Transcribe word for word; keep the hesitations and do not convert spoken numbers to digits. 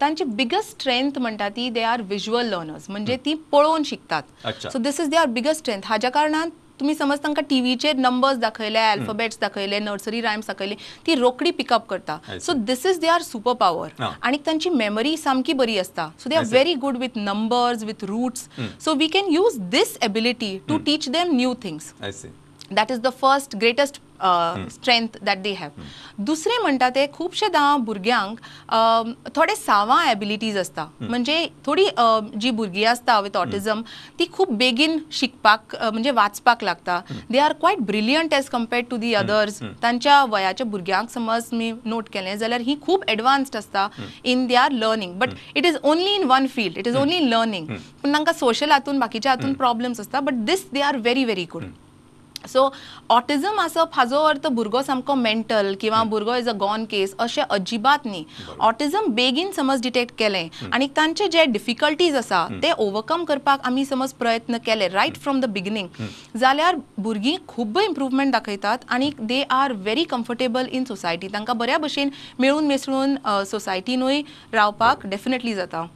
तांची biggest strength म्हणटा ती दे आर विज्युअल लर्नर्स, म्हणजे ती पळोवन शिकतात. So this is their biggest strength. हाज्या कारणान तुम्ही समज तांकां टीव्हीचेर नंबर्स दाखयले, अल्फाबेट्स दाखयले, नर्सरी रायम्स दाखयले, ती रोखडी पिकअप करता. So this is their super power. आनी तांची मेमरी सामकी बरी आसता. So they are very good with numbers, with roots. So we can use this ability to teach them new things. That is the first greatest strength that they have. दुसरे म्हणतात ते खूपशा भुरग्यांक थोडे सावा एबिलिटीज असता, म्हणजे थोडी जी भुरगीं असता विथ ऑटिजम ती खूप बेगीन शिकपाक म्हणजे वाचपाक लागता. They are quite brilliant as compared to the others. तांच्या वयाच्या भुरग्यांक समज मी नोट केले जाल्यार ही खूप एडवान्स्ड असता in their learning, but it is only in one field, it is only in learning. पण तांकां सोशल हातून बाकीच्या हातून प्रॉब्लेम्स असता, but this they are very very good. So autism आसप हाजो अर्थ भुरगो सामको मेंटल किंवा भुरगो इज अ गॉन केस अशें अजिबात न्ही. ऑटिजम बेगीन समज डिटेक्ट केलें आनी तांचे जे डिफिकल्टीज आसा ते ओवरकम करपाक आमी समज प्रयत्न केले रायट फ्रॉम द बिगिनिंग जाल्यार भुरगीं खूब इम्प्रूवमेंट दाखयतात आनी they are very comfortable in society. तांकां बऱ्या भशेन मेळून मिसळून सोसायटीनूय रावपाक डेफिनेटली जाता.